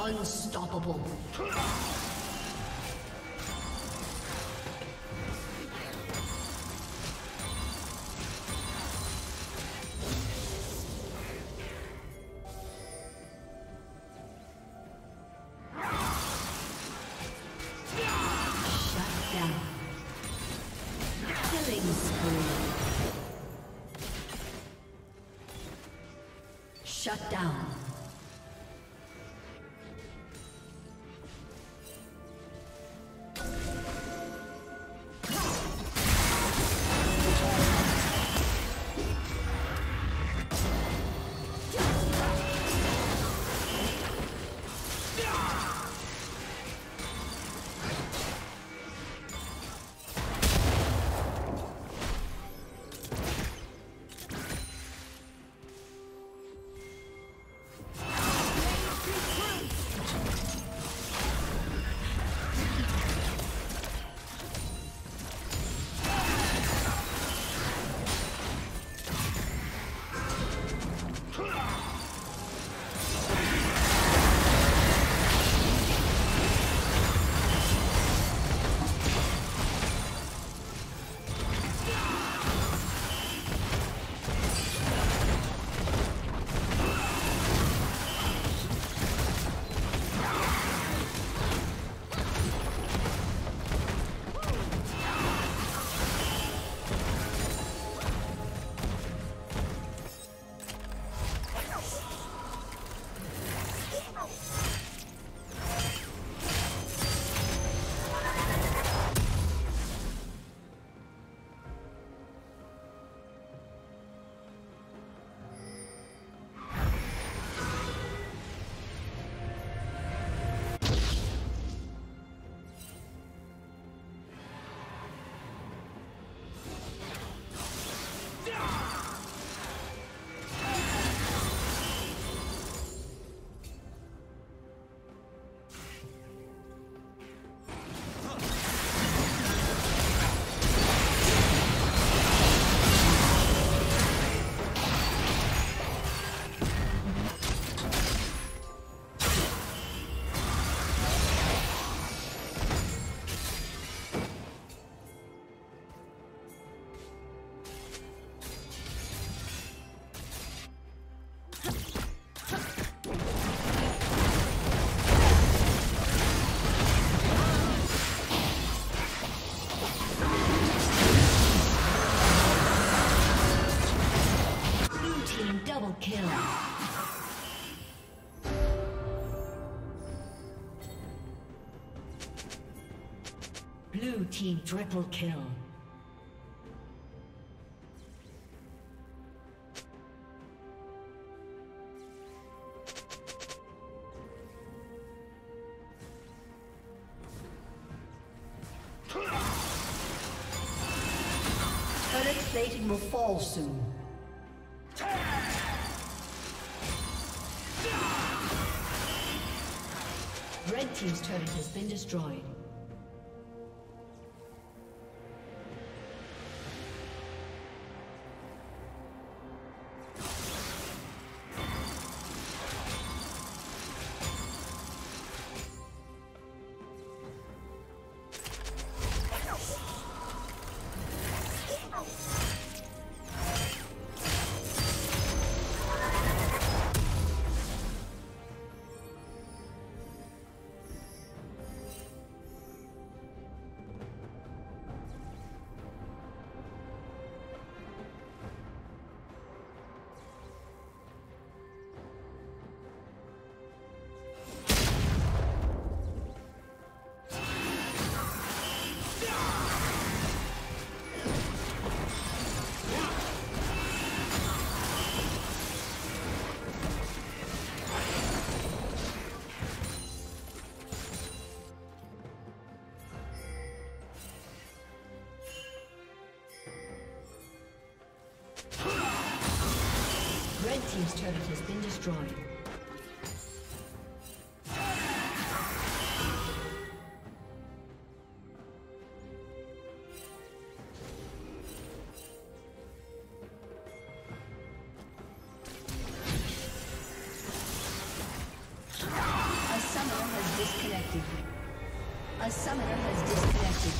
Unstoppable. Shut down. Blue team triple kill. Turret plating will fall soon. Red team's turret has been destroyed. Team's turret has been destroyed. A summoner has disconnected.